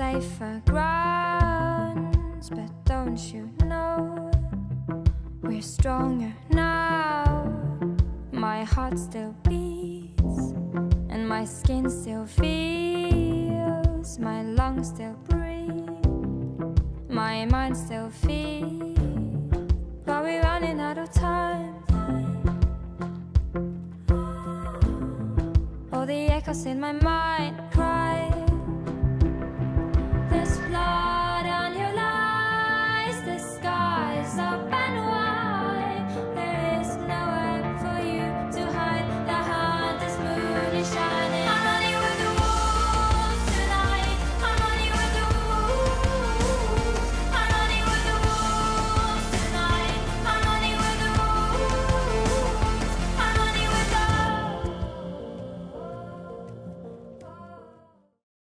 safer grounds, but don't you know we're stronger now? My heart still beats and my skin still feels, my lungs still breathe, my mind still feels, but we're running out of time. All the echoes in my mind cry,